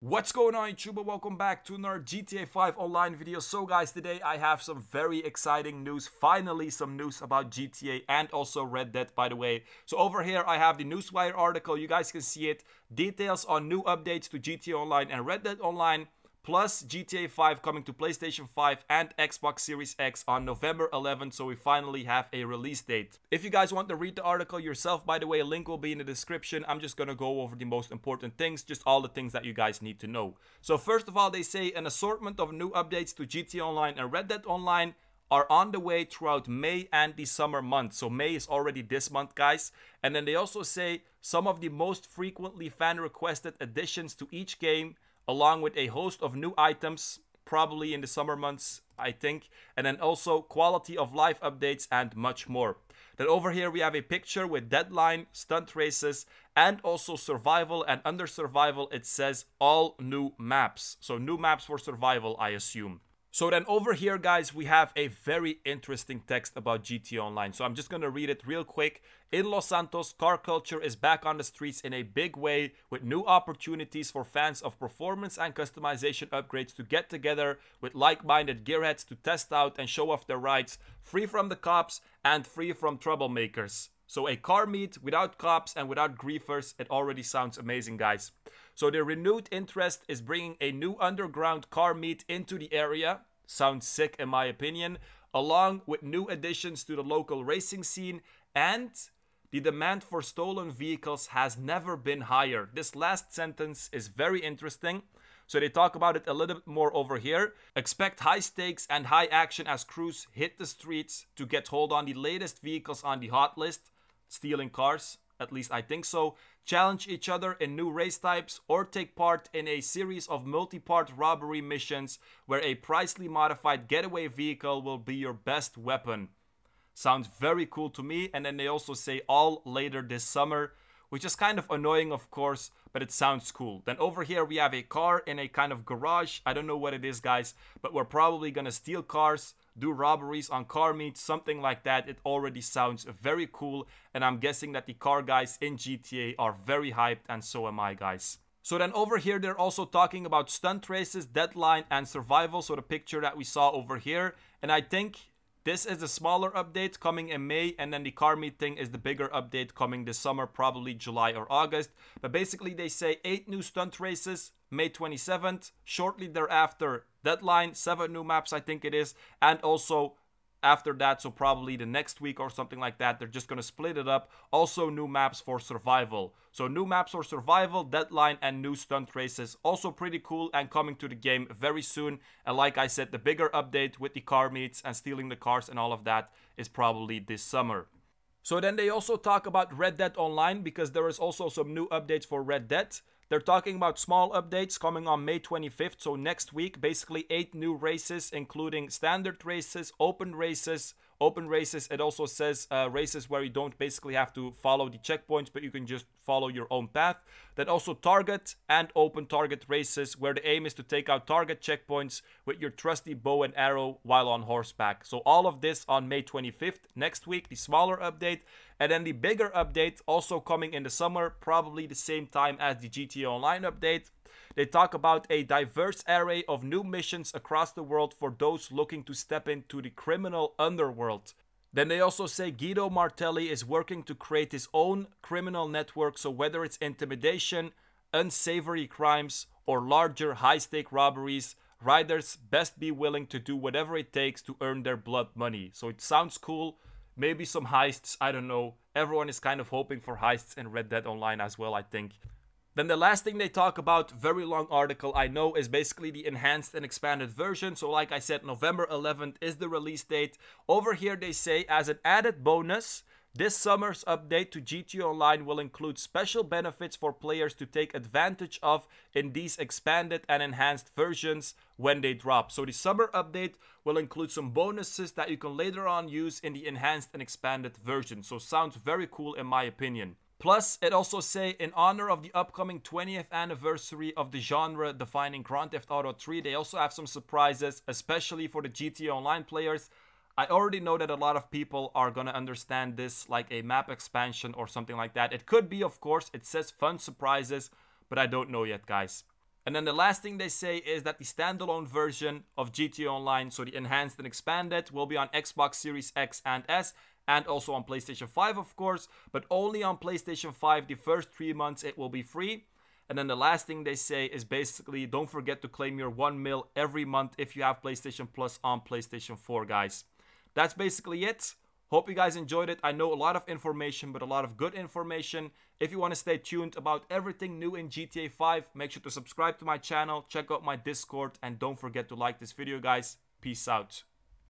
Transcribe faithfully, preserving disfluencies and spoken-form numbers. What's going on, YouTuber? Welcome back to another G T A five online video. So guys, today I have some very exciting news. Finally some news about G T A and also Red Dead, by the way. So over here I have the Newswire article. You guys can see it. Details on new updates to G T A Online and Red Dead Online, plus G T A five coming to PlayStation five and Xbox Series X on November eleventh, so we finally have a release date. If you guys want to read the article yourself, by the way, a link will be in the description. I'm just gonna go over the most important things, just all the things that you guys need to know. So first of all, they say an assortment of new updates to G T A Online and Red Dead Online are on the way throughout May and the summer months. So May is already this month, guys. And then they also say some of the most frequently fan-requested additions to each game, along with a host of new items, probably in the summer months, I think. And then also quality of life updates and much more. Then over here we have a picture with deadline, stunt races, and also survival. And under survival it says all new maps. So new maps for survival, I assume. So then over here, guys, we have a very interesting text about G T A Online. So I'm just going to read it real quick. In Los Santos, car culture is back on the streets in a big way, with new opportunities for fans of performance and customization upgrades to get together with like-minded gearheads to test out and show off their rides, free from the cops and free from troublemakers. So a car meet without cops and without griefers. It already sounds amazing, guys. So the renewed interest is bringing a new underground car meet into the area. Sounds sick in my opinion. Along with new additions to the local racing scene, and the demand for stolen vehicles has never been higher. This last sentence is very interesting. So they talk about it a little bit more over here. Expect high stakes and high action as crews hit the streets to get hold on the latest vehicles on the hot list. Stealing cars, at least I think so. Challenge each other in new race types or take part in a series of multi-part robbery missions where a pricely modified getaway vehicle will be your best weapon. Sounds very cool to me. And then they also say all later this summer, which is kind of annoying, of course, but it sounds cool. Then over here we have a car in a kind of garage. I don't know what it is, guys, but we're probably gonna steal cars, do robberies on car meets, something like that. It already sounds very cool, and I'm guessing that the car guys in G T A are very hyped, and so am I, guys. So then over here they're also talking about stunt races, deadline, and survival, so the picture that we saw over here. And I think this is the smaller update coming in May, and then the car meet thing is the bigger update coming this summer, probably July or August. But basically they say eight new stunt races, May twenty-seventh. Shortly thereafter, deadline, seven new maps, I think it is. And also after that, so probably the next week or something like that, they're just going to split it up. Also new maps for survival. So new maps for survival, deadline, and new stunt races. Also pretty cool and coming to the game very soon. And like I said, the bigger update with the car meets and stealing the cars and all of that is probably this summer. So then they also talk about Red Dead Online, because there is also some new updates for Red Dead. They're talking about small updates coming on May twenty-fifth, so next week. Basically eight new races, including standard races, open races, open races. It also says uh, races where you don't basically have to follow the checkpoints, but you can just follow your own path. Then also target and open target races, where the aim is to take out target checkpoints with your trusty bow and arrow while on horseback. So all of this on May twenty-fifth, next week, the smaller update. And then the bigger update also coming in the summer, probably the same time as the G T A Online update. They talk about a diverse array of new missions across the world for those looking to step into the criminal underworld. Then they also say Guido Martelli is working to create his own criminal network. So whether it's intimidation, unsavory crimes, or larger high-stake robberies, riders best be willing to do whatever it takes to earn their blood money. So it sounds cool. Maybe some heists, I don't know. Everyone is kind of hoping for heists in Red Dead Online as well, I think. Then the last thing they talk about, very long article, I know, is basically the enhanced and expanded version. So like I said, November eleventh is the release date. Over here they say, as an added bonus, this summer's update to G T A Online will include special benefits for players to take advantage of in these expanded and enhanced versions when they drop. So the summer update will include some bonuses that you can later on use in the enhanced and expanded version. So sounds very cool in my opinion. Plus, it also say, in honor of the upcoming twentieth anniversary of the genre-defining Grand Theft Auto three, they also have some surprises, especially for the G T A Online players. I already know that a lot of people are gonna understand this like a map expansion or something like that. It could be, of course. It says fun surprises, but I don't know yet, guys. And then the last thing they say is that the standalone version of G T A Online, so the enhanced and expanded, will be on Xbox Series X and S, and also on PlayStation five, of course, but only on PlayStation five. The first three months it will be free. And then the last thing they say is basically, don't forget to claim your one mil every month if you have PlayStation Plus on PlayStation four, guys. That's basically it. Hope you guys enjoyed it. I know a lot of information, but a lot of good information. If you want to stay tuned about everything new in G T A five, make sure to subscribe to my channel, check out my Discord, and don't forget to like this video, guys. Peace out.